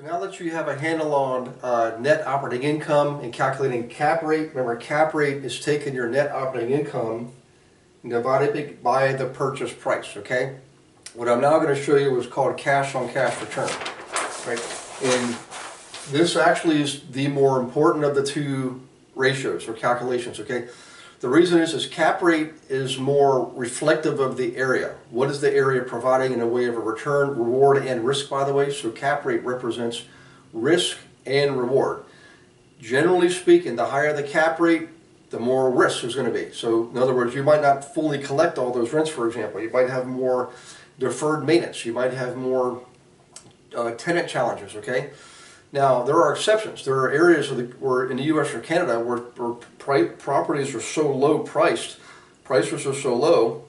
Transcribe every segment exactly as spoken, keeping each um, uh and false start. So now that you have a handle on uh, net operating income and calculating cap rate, remember cap rate is taking your net operating income and divided it by the purchase price, okay? What I'm now going to show you is called cash on cash return, right? And this actually is the more important of the two ratios or calculations, okay? The reason is, is cap rate is more reflective of the area. What is the area providing in a way of a return, reward, and risk, by the way? So cap rate represents risk and reward. Generally speaking, the higher the cap rate, the more risk is going to be. So in other words, you might not fully collect all those rents, for example. You might have more deferred maintenance. You might have more uh, tenant challenges, okay? Now, there are exceptions. There are areas of the, where in the U S or Canada where, where properties are so low priced, prices are so low,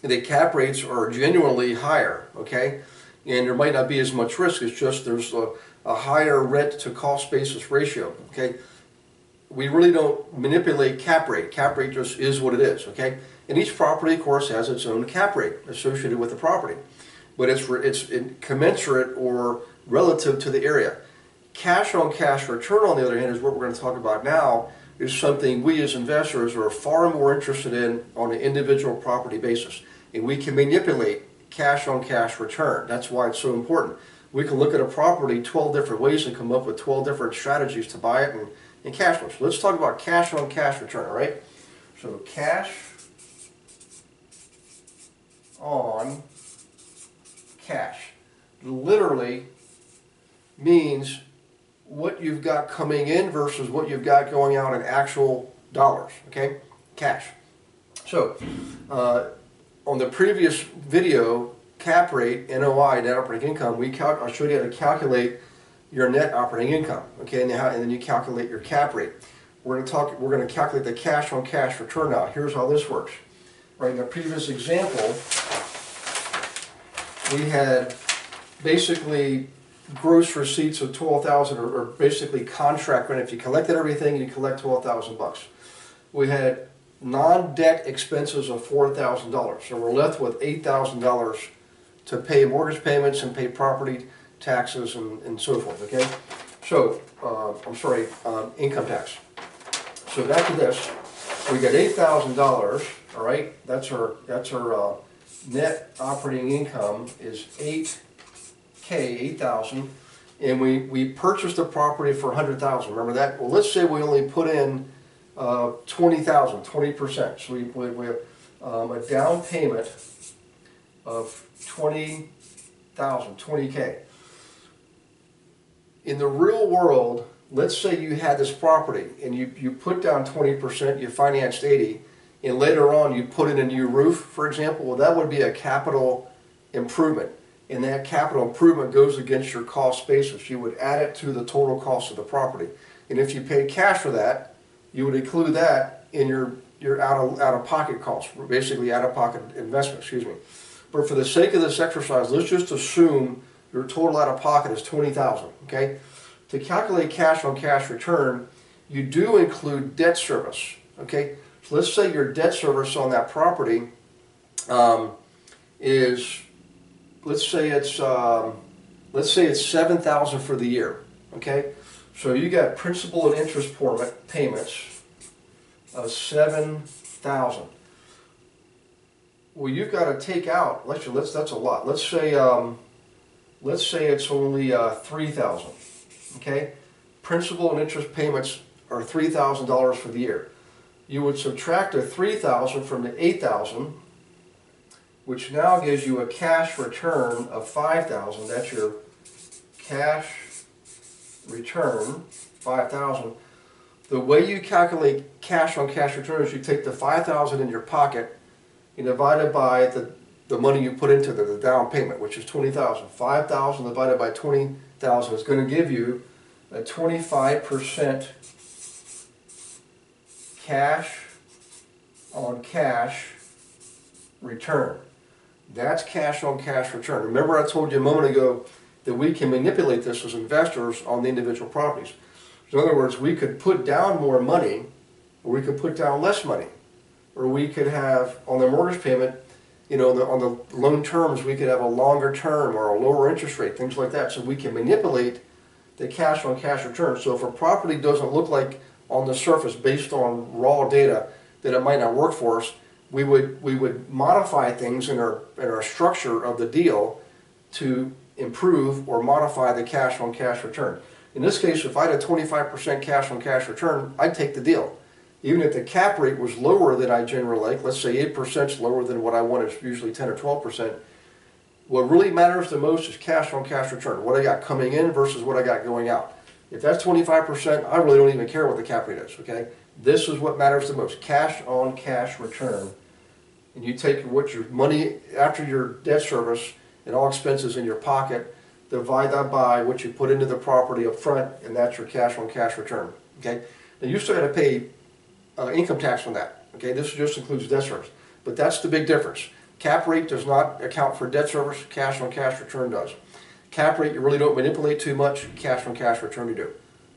the cap rates are genuinely higher, okay? And there might not be as much risk. It's just there's a, a higher rent to cost basis ratio, okay? We really don't manipulate cap rate. Cap rate just is what it is, okay? And each property, of course, has its own cap rate associated with the property. But it's, it's commensurate or relative to the area. Cash on cash return, on the other hand, is what we're going to talk about now, is something we as investors are far more interested in on an individual property basis. And we can manipulate cash on cash return. That's why it's so important. We can look at a property twelve different ways and come up with twelve different strategies to buy it and, and cash flow. So let's talk about cash on cash return, all right? So cash on cash literally means what you've got coming in versus what you've got going out in actual dollars, okay? Cash. So, uh, on the previous video, cap rate, N O I, net operating income, we cal I showed you how to calculate your net operating income, okay? And, how, and then you calculate your cap rate. We're going to talk. We're going to calculate the cash on cash return now. Here's how this works. Right in the previous example, we had basically gross receipts of twelve thousand, or, or basically contract rent. If you collected everything, you collect twelve thousand bucks. We had non-debt expenses of four thousand dollars, so we're left with eight thousand dollars to pay mortgage payments and pay property taxes and, and so forth. Okay, so uh, I'm sorry, uh, income tax. So back to this, we got eight thousand dollars. All right, that's our that's our uh, net operating income is eight. K, eight thousand, and we, we purchased the property for one hundred thousand. Remember that? Well, let's say we only put in uh, twenty thousand, twenty percent. So we, we, we have um, a down payment of twenty thousand, twenty K. In the real world, let's say you had this property and you, you put down twenty percent, you financed eighty, and later on you put in a new roof, for example. Well, that would be a capital improvement. And that capital improvement goes against your cost basis. You would add it to the total cost of the property. And if you paid cash for that, you would include that in your, your out-of, out-of-pocket costs, basically out-of-pocket investment, excuse me. But for the sake of this exercise, let's just assume your total out-of-pocket is twenty thousand dollars, okay? To calculate cash on cash return, you do include debt service, okay? So let's say your debt service on that property um, is... Let's say it's um, let's say it's seven thousand for the year. Okay, so you got principal and interest payments of seven thousand. Well, you've got to take out. Let's let's that's a lot. Let's say um, let's say it's only uh, three thousand. Okay, principal and interest payments are three thousand dollars for the year. You would subtract the three thousand from the eight thousand, which now gives you a cash return of five thousand. That's your cash return, five thousand. The way you calculate cash on cash return is you take the five thousand in your pocket and divide it by the, the money you put into the, the down payment, which is twenty thousand. five thousand divided by twenty thousand is going to give you a twenty-five percent cash on cash return. That's cash on cash return. Remember, I told you a moment ago that we can manipulate this as investors on the individual properties. So in other words, we could put down more money, or we could put down less money, or we could have on the mortgage payment, you know, the, on the loan terms, we could have a longer term or a lower interest rate, things like that. So we can manipulate the cash on cash return. So if a property doesn't look like on the surface based on raw data that it might not work for us, we would we would modify things in our in our structure of the deal to improve or modify the cash on cash return. In this case, if I had a twenty-five percent cash on cash return, I'd take the deal. Even if the cap rate was lower than I generally like, let's say eight percent is lower than what I want, it's usually ten or twelve percent. What really matters the most is cash on cash return, what I got coming in versus what I got going out. If that's twenty-five percent, I really don't even care what the cap rate is, okay? This is what matters the most, cash on cash return. And you take what your money after your debt service and all expenses in your pocket, divide that by what you put into the property up front, and that's your cash on cash return, okay? Now you still got to pay uh, income tax on that, okay? This just includes debt service, but that's the big difference. Cap rate does not account for debt service, cash on cash return does. Cap rate you really don't manipulate too much, cash on cash return you do.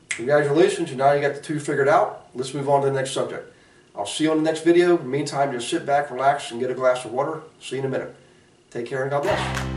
Congratulations, and now you got the two figured out. Let's move on to the next subject. I'll see you on the next video. In the meantime, just sit back, relax, and get a glass of water. See you in a minute. Take care and God bless.